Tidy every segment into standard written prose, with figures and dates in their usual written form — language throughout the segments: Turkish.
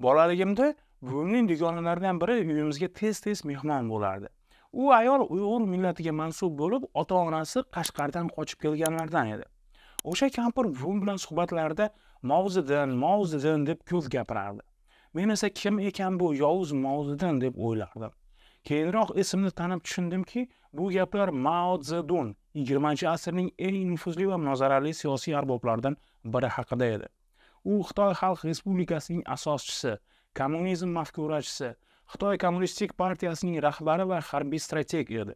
Bolaligimda buvimning dugonalaridan biri uyimizga tez-tez mehmon bo'lardi. U ayol Uyg'ur millatiga mansub bo'lib, ota-onasi Qashqardan qochib kelganlardan edi. O'sha kampir buvim bilan suhbatlarida Mao Zedong deb ko'p gapirardi. Men esa kim ekan bu yovuz Mao Zedong deb o'ylardim. Keyinroq ismini tanib tushundimki, bu gaplar Mao Zedong 20-asrning eng nufuzli va munozarali siyosiy arboblaridan biri haqida edi. U Xitoy Xalq Respublikasining asoschisi, kommunizm mafkurachisi, Xitoy Kommunistik Partiyasining rahbari va harbiy strateg edi.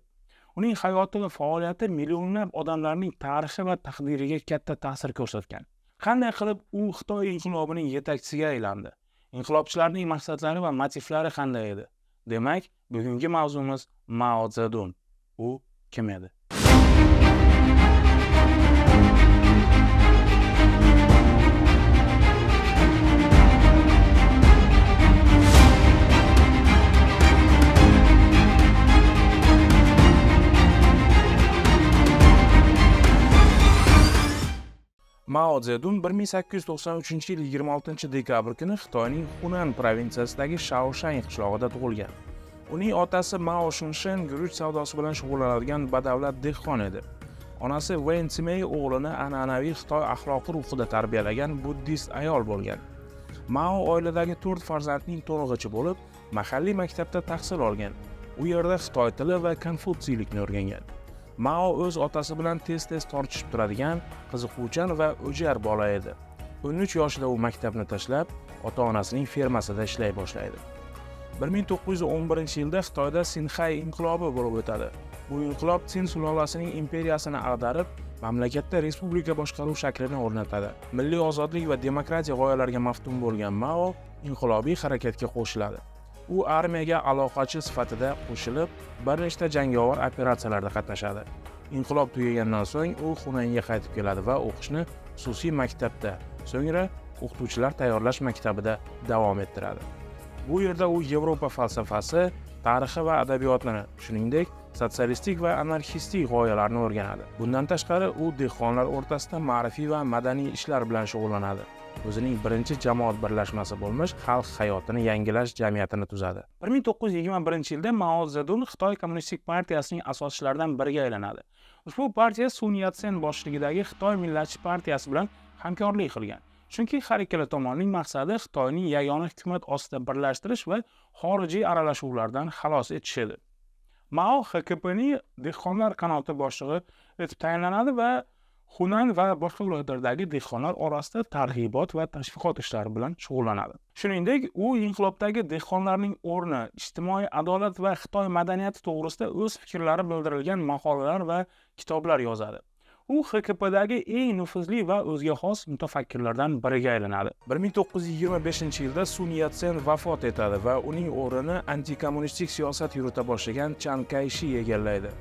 Uning hayoti va faoliyati millionlab odamlarning tarixi va taqdiriga katta ta'sir ko'rsatgan. Qanday qilib u Xitoy inqilobining yetakchisiga aylandi? Inqilobchilarning maqsadlari va motivlari qanday edi? Demak, bugungi mavzuimiz Mao Zedong. U kim edi? Mao Zedong 1893-yil 26-dekabr kuni Xitoyning Hunan provinsiyasidagi Shaoshan qishlog'ida tug'ilgan. Uning otasi Mao Shunshen guruch savdosi bilan shug'ullanadigan badavlat dehqon edi. Onasi Wen Qimei o'g'lini an'anaviy Xitoy axloqi ruhida tarbiyalagan buddist ayol bo'lgan. Mao oiladagi 4 farzandning to'rig'ichi bo'lib, mahalliy maktabda tahsil olgan. U yerda Xitoy tili va Konfutsiylikni o'rgangan. Mao o'z otasi bilan tez-tez tortishib turadigan, qiziquvchan va o'jar bola edi. 13 yoshida u maktabni tashlab, ota-onasining fermasida ishlay boshlaydi. 1911-yilda Xitoyda Sinxay inqilobi bo'lib o'tadi. Bu inqilob Tsin sulolasining imperiyasini ag'darib, mamlakatda respublika boshqaruv shaklini o'rnatadi. Milliy ozodlik va demokratiya g'oyalariga maftun bo'lgan Mao inqilobiy harakatga qo'shiladi. U armiyaga aloqachi sifatida qo'shilib, bir nechta jangovar operatsiyalarda qatnashadi. Inqilob tugagandan so'ng u Hunanga qaytib keladi va o'qishni xususiy maktabda, so'ngra o'qituvchilar tayyorlash maktabida davom ettiradi. Bu yerda u Yevropa falsafasi, tarixi va adabiyotini, shuningdek, sotsialistik va anarxistik g'oyalarni o'rganadi. Bundan tashqari, u dehqonlar o'rtasida ma'rifiy va madaniy ishlar bilan shug'ullanadi. O'zining birinchi jamoat birlashmasi bo'lmish xalq hayotini yangilash jamiyatini tuzadi. 1921-yilda Mao Zedong Xitoy Kommunistik Partiyasining asoschilaridan biriga aylanadi. Ushbu partiya Sun Yat-sen boshchiligidagi Xitoy Millatchi partiyasi bilan hamkorlik qilgan. Chunki har ikkala tomonning maqsadi Xitoyni yagona hukumat ostida birlashtirish va xorijiy aralashuvlardan xalos etish edi. Mao HKPning dehqonlar qanoti boshlig'i etib tayinlanadi va Hunan va boshqa viloyatlardagi dehqonlar orasida targ'ibot va tashviqot ishlari bilan shug'ullanadi. Shuningdek, u inqilobdagi dehqonlarning o'rni, ijtimoiy adolat va Xitoy madaniyati to'g'risida o'z fikrlari bildirilgan maqolalar va kitoblar yozadi. U HKPdagi eng nufuzli va o'ziga xos mutafakkirlardan biriga aylanadi. 1925-yilda Sun Yat-sen vafot etadi va uning o'rnini antikommunistik siyosat yurita boshlagan Chan Kai-shek egallaydi.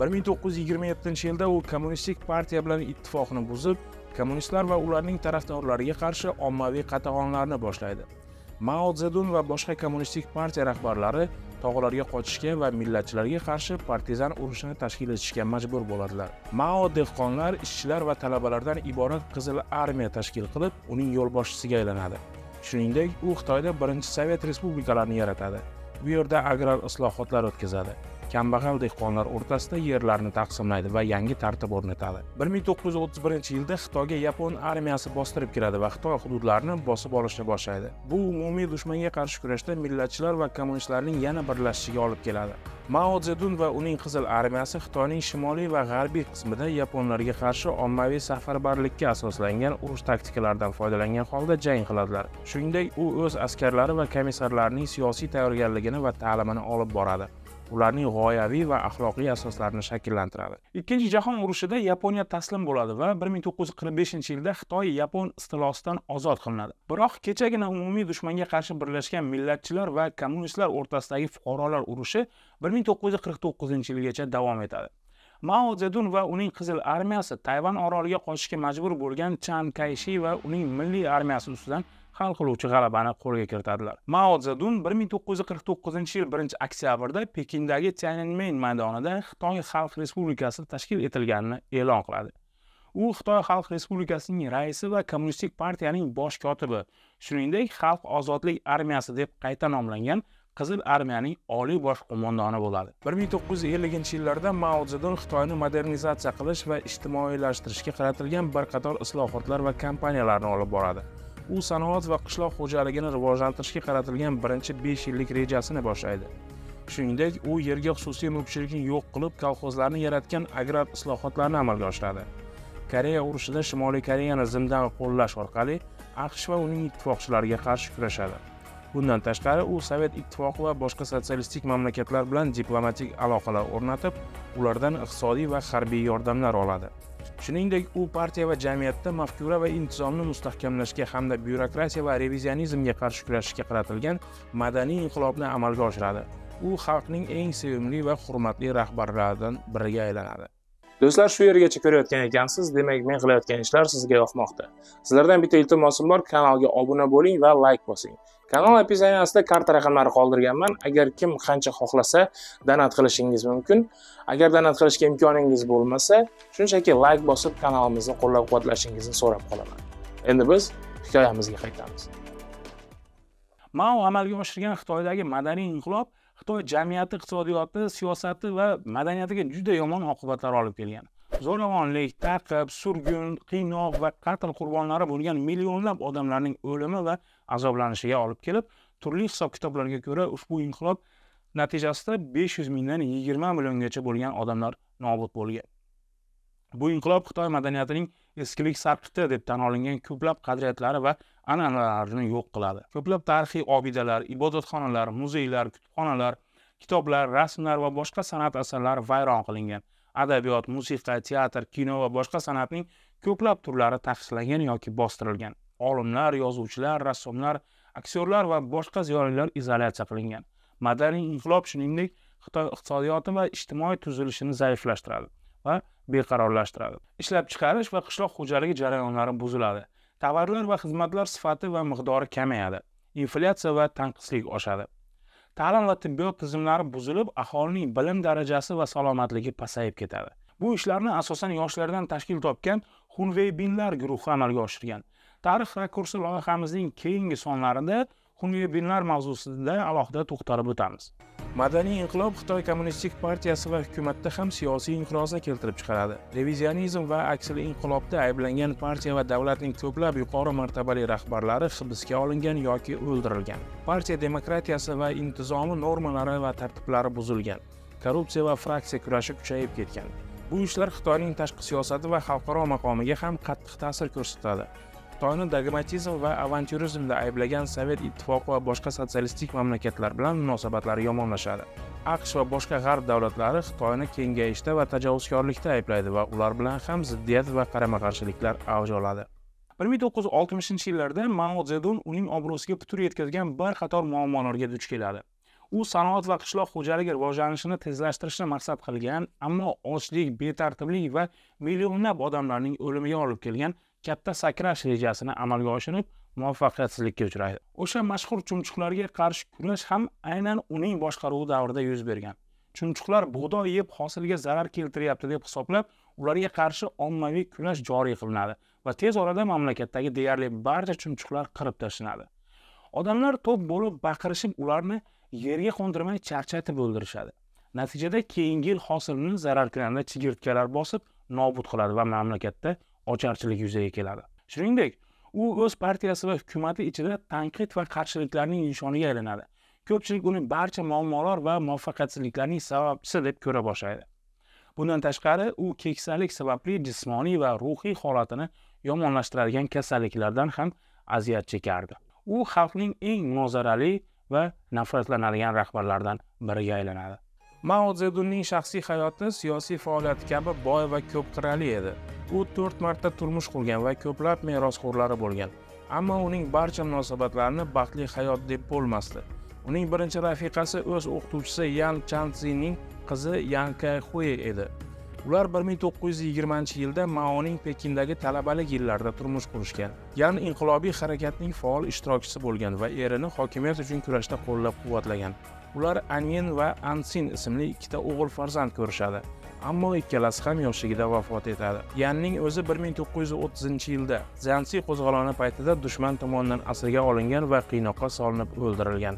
1927-yilda u Kommunistik partiya bilan ittifoqni buzib, kommunistlar va ularning tarafdorlariga qarshi ommaviy qatag'onlarni boshlaydi. Mao Zedong va boshqa kommunistik partiya rahbarlari tog'larga qochishga va millatchilarga qarshi partizan urushini tashkil etishga majbur bo'ladilar. Mao dehqonlar, ishchilar va talabalardan iborat Qizil armiya tashkil qilib, uning yo'lboshchisiga aylanadi. Shuningdek, u Xitoyda 1-Sovet respublikalarini yaratadi. Bu yerda agrar islohotlar o'tkazadi. Kambag'al dehqonlar o'rtasida yerlarni taqsimlaydi va yangi tartib o'rnatadi. 1931-yilda Xitoyga Yapon armiyasi bostirib kiradi va Xitoy hududlarini bosib olishni boshlaydi. Bu umumiy dushmanga qarshi kurashda millatchilar va kommunistlarning yana birlashishiga olib keladi. Mao Zedong va uning Qizil armiyasi Xitoyning shimoliy va g'arbiy qismida yaponlarga qarshi ommaviy safarbarlikka asoslangan urush taktikalaridan foydalangan holda jang qiladilar. Shuningdek, u o'z askarlari va komissarlarining siyosiy tayyorgarligini va ta'limini olib boradi. Ularning g'oyaviy va axloqiy asoslarini shakllantiradi. Ikkinchi jahon urushida Yaponiya taslim bo'ladi va 1945-yilda Xitoy yapon istilosidan ozod qilinadi. Biroq kechagina umumiy dushmanga qarshi birlashgan millatchilar va kommunistlar o'rtasidagi fuqarolar urushi 1949-yilgacha davom etadi. Mao Zedong va uning Qizil armiyasi Tayvan oroliga qochishga majbur bo'lgan Chan Kai-shek va uning milliy armiyasi ustidan hal qiluvchi g'alabani qo'lga kiritadilar. Mao Zedong 1949-yil 1-oktyabrda Pekindagi Tiananmen maydonida Xitoy Xalq Respublikasi tashkil etilganini e'lon qiladi. U Xitoy Xalq Respublikasining raisi va Kommunistik partiyaning bosh kotibi, shuningdek Xalq ozodlik armiyasi deb qayta nomlangan Qizil armiyaning oliy bosh qo'mondoni bo'ladi. 1950-yillarda Mao Zedong Xitoyni modernizatsiya qilish va ijtimoiylashtirishga qaratilgan bir qator islohotlar va kampaniyalarni olib boradi. U sanoat va qishloq xo'jaligini rivojlantirishga qaratilgan birinchi 5 yillik rejasini boshlaydi. Shuningdek, u yerga xususiy mulkchilikni yo'q qilib, kolxozlarni yaratgan agrar islohotlarni amalga oshiradi. Koreya urushida Shimoliy Koreyani zimdan qo'llash orqali AQSh va uning ittifoqchilariga qarshi kurashadi. Bundan tashqari, u Sovet ittifoqi va boshqa sotsialistik mamlakatlar bilan diplomatik aloqalar o'rnatib, ulardan iqtisodiy va harbiy yordamlar oladi. Shuningdek, u partiya va jamiyatda mafkura va intizomni mustahkamlashga hamda byurokratiya va revizionizmga qarshi kurashishga qaratilgan madaniy inqilobni amalga oshiradi. U xalqning eng sevimli va hurmatli rahbarlaridan biriga aylanadi. Do'stlar, shu yergacha ko'rayotgan ekansiz, demak men qilayotgan ishlar sizga yoqmoqda. Sizlardan bitta iltimosim bor, kanalga obuna bo'ling va like bosing. Kanal opsiyanasida karta raqamlari qoldirganman. Agar kim qancha xohlasa, donat qilishingiz mumkin. Agar donat qilishga imkoningiz bo'lmasa, shunchaki like bosib kanalimizni qo'llab-quvvatlashingizni so'rab qolaman. Endi biz hikoyamizga qaytamiz. Mao amalga oshirgan Xitoydagi madaniy inqilob Xitoy jamiyati, iqtisodiyoti, siyosati va madaniyatiga juda yomon oqibatlar olib kelgan. Zo'ravonlik, ta'qib, surgun, qiynoq va qatl qurbonlari bo'lgan millionlab odamlarning o'limi va azoblanishiga olib kelib, turli hisob-kitoblarga ko'ra ushbu inqilob natijasida 500 mingdan 20 milliongacha bo'lgan odamlar nobud bo'lgan. Bu inqilob Xitoy madaniyatining eskilik sarqiti deb tan olingan ko'plab qadriyatlari va an'analarini yo'q qiladi. Ko'plab tarixiy obidalar, ibodatxonalar, muzeylar, kutubxonalar, kitoblar, rasmlar va boshqa san'at asarlari vayron qilingan. Adabiyot, musiqa, teatr, kino va boshqa san'atning ko'plab turlari taqiqlangan yoki bostirilgan. Olimlar, yozuvchilar, rassomlar, aktyorlar va boshqa ziyolilar izolyatsiya qilingan. Madaniy inqilob shuningdek Xitoy iqtisodiyoti va ijtimoiy tuzilishini zaiflashtiradi va beqarorlashtiradi. Ishlab chiqarish va qishloq xo'jaligi jarayonlari buziladi. Tovarlar va xizmatlar sifati va miqdori kamayadi. Inflyatsiya va tanqislik oshadi. Ta'lim va tibbiyot tizimlari buzilib, aholining bilim darajasi va salomatligi pasayib ketadi. Bu ishlarni asosan yoshlardan tashkil topgan Hunveybinlar guruhi amalga oshirgan. Tarix rakursi loyihamizning keyingi sonlarida Hunveybinlar mavzusida alohida to'xtalib o'tamiz. Madaniy inqilob Xitoy Kommunistik partiyasi va hukumatda ham siyosiy inqirozni keltirib chiqaradi. Revizionizm va aksili inqilobda ayblangan partiya va davlatning ko'plab yuqori martabali rahbarlari hibsga olingan yoki o'ldirilgan. Partiya demokratiyasi va intizomi normalari va tartiblari buzilgan. Korrupsiya va fraksiya kurashi kuchayib ketgan. Bu ishlar Xitoyning tashqi siyosati va xalqaro maqomiga ham qattiq ta'sir ko'rsatadi. Xitoyni dogmatizm va avantyurizmda ayblagan Sovet ittifoqi va boshqa sotsialistik mamlakatlar bilan munosabatlari yomonlashadi. AQSh va boshqa g'arb davlatlari Xitoyni kengayishda va tajovuzkorlikda ayblaydi va ular bilan ham ziddiyat va qarama-qarshiliklar avj oladi. 1960-yillarda Mao Zedong uning obro'siga putur yetkazgan bir qator muammolarga duch keladi. U sanoat va qishloq xo'jaligi rivojlanishini tezlashtirishni maqsad qilgan, ammo ochlik, betartiblik va millionlab odamlarning o'limiga olib kelgan katta sakrash rejasini amalga oshirib, muvaffaqiyatsizlikka uchraydi. O'sha mashhur chumchuqlarga qarshi kurash ham aynan uning boshqaruvi davrida yuz bergan. Chumchuqlar bug'doy yeb hosilga zarar keltiryapti deb hisoblab, ularga qarshi ommaviy kurash joriy qilinadi va tez orada mamlakatdagi deyarli barcha chumchuqlar qirib tashlanadi. Odamlar to'p bo'lib baqirishib, ularni yerga qo'ndirmay charchatib o'ldirishadi. Natijada keyingi yil hosilni zararkunanda chigirtkalar bosib nobud qiladi va mamlakatda ocharchilik yuzaga keladi. Shuningdek, u o'z partiyasi va hukumati ichida tanqid va qarshiliklarning nishoniga aylanadi. Ko'pchilik uni barcha muammolar va muvaffaqiyatsizliklarning sababchisi deb ko'ra boshlaydi. Bundan tashqari, u keksalik sababli jismoniy va ruhiy holatini yomonlashtiradigan kasalliklardan ham aziyat chekardi. U xalqning eng munozarali va nafratlanadigan rahbarlardan biriga aylanadi. Mao Zedongning shaxsiy hayoti siyosiy faoliyat kabi boy va ko'p qirrali edi. U 4 marta turmush qurgan va ko'plab merosxo'rlari bo'lgan. Ammo uning barcha munosabatlarini baxtli hayot deb bo'lmasdi. Uning birinchi rafiqasi o'z o'qituvchisi Chan Kai-shekning qizi Yang Kaihui edi. Ular 1920-yilda Maoning Pekindagi talabalik yillarida turmush qurishgan. Yang inqilobiy harakatning faol ishtirokchisi bo'lgan va erini hokimiyat uchun kurashda qo'llab-quvvatlagan. Ular Anyin va Ansin ismli ikkita o'g'il farzand ko'rishadi. ammo ikkalasi ham yoshligida vafot etadi. Yanning o'zi 1930-yilda Zansi qo'zg'oloni paytida dushman tomonidan asirga olingan va qiynoqqa solinib o'ldirilgan.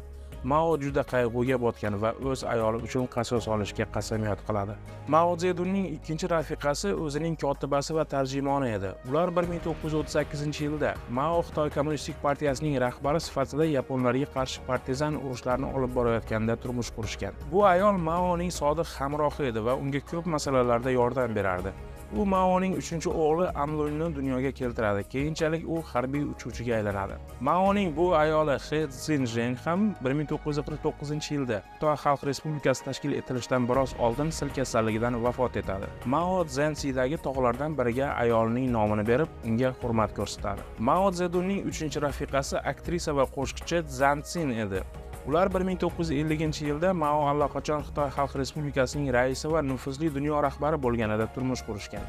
Mao juda qayg'uga botgan va o'z ayoli uchun qasos olishga qasamyod qiladi. Mao Zedongning ikkinchi rafiqasi o'zining kotibasi va tarjimoni edi. Ular 1938-yilda Mao Xitoy Kommunistik Partiyasining rahbari sifatida yaponlarga qarshi partizan urushlarini olib borayotganda turmush qurishgan. Bu ayol Maoning sodiq hamrohi edi va unga ko'p masalalarda yordam berardi. U Maoning 3-o'g'li Amlonini dunyoga keltiradi. Keyinchalik u harbiy uchuvchiga aylanadi. Maoning bu ayoli He Zinjeng ham 1949-yilda Xitoy Xalq Respublikasi tashkil etilishdan biroz oldin sil kasalligidan vafot etadi. Mao Zansidagi tog'lardan biriga ayolining nomini berib, unga hurmat ko'rsatadi. Mao Zedongning 3-rafiqasi aktrisa va qo'shiqchi Zansin edi. Ular 1950-yilda Mao allaqachon Xitoy Xalq Respublikasining raisi va nufuzli dunyo rahbari bo'lganida turmush qurishgan.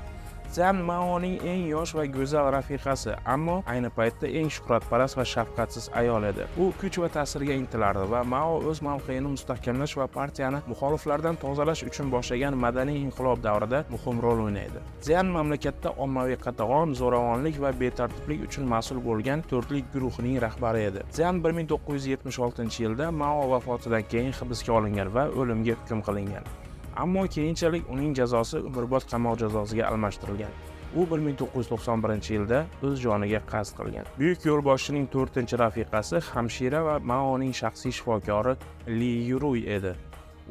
Zian Maoning eng yosh va go'zal rafiqasi, ammo ayni paytda eng shuhratparast va shafqatsiz ayol edi. U kuch va ta'sirga intilardi va Mao o'z mavqeini mustahkamlash va partiyani muxoliflardan tozalash uchun boshlagan madaniy inqilob davrida muhim rol o'ynaydi. Zian mamlakatda ommaviy qatag'on, zo'ravonlik va betartiblik uchun mas'ul bo'lgan to'rtlik guruhining rahbari edi. Zian 1976-yilda Mao vafotidan keyin hibsga olingan va o'limga hukm qilingan. Ammo keyinchalik uning jazosi umrbod qamoq jazosiga almashtirilgan. U 1991-yilda o'z joniga qasd qilgan. Buyuk yo'lboshchining 4-rafiqasi hamshira va Maoning shaxsiy shifokori Li Yuruy edi.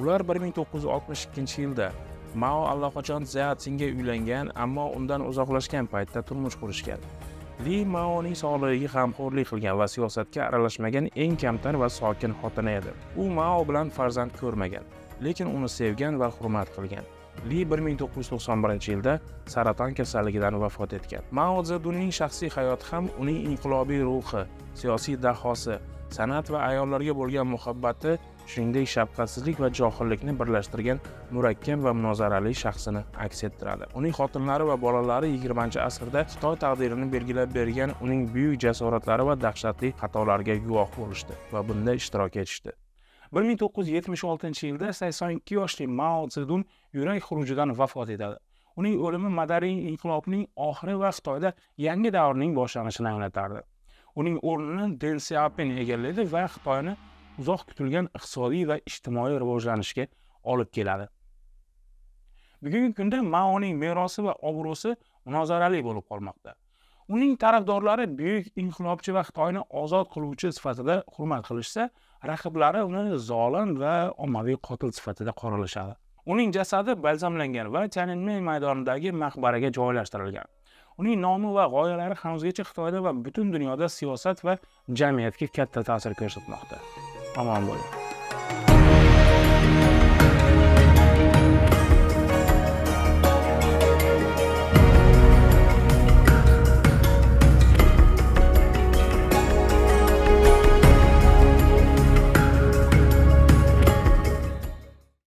Ular 1962-yilda Mao allaqachon Zian Singa uylangan, ammo undan uzoqlashgan paytda turmush qurishgan. Li Maoning sog'lig'iga g'amxo'rlik qilgan va siyosatga aralashmagan eng kamtar va sokin xotini edi. U Mao bilan farzand ko'rmagan, lekin uni sevgan va hurmat qilgan. Li 1991-yilda saraton kasalligidan vafot etgan. Mao Zedongning shaxsiy hayoti ham uning inqilobiy ruhi, siyosiy dahosi, san'at va ayollarga bo'lgan muhabbati, shuningdek shafqatsizlik va johillikni birlashtirgan murakkab va munozarali shaxsini aks ettiradi. Uning xotinlari va bolalari 20-asrda Xitoy taqdirini belgilab bergan uning buyuk jasoratlari va dahshatli xatolariga guvoh bo'lishdi va bunda ishtirok etishdi. 1976-yilda 82 yoshli Mao Zedong yurak xurujidan vafot etadi. Uning o'limi madaniy inqilobning oxiri va Xitoyda yangi davrning boshlanishini anglatardi. Uning o'rnini Deng Xiaoping egallaydi va Xitoyni uzoq kutilgan iqtisodiy va ijtimoiy rivojlanishga olib keladi. Bugungi kunda Maoning merosi va obro'si munozarali bo'lib qolmoqda. Uning tarafdorlari buyuk inqilobchi va Xitoyni ozod qiluvchi sifatida hurmat qilishsa, raqiblari uni zolim va ommaviy qotil sifatida qoralashadi. Uning jasadi balzamlangan va Tiananmen maydonidagi maqbaraga joylashtirilgan. Uning nomi va g'oyalari hanuzgacha Xitoyda va butun dunyoda siyosat va jamiyatga katta ta'sir ko'rsatmoqda. Omon bo'ling.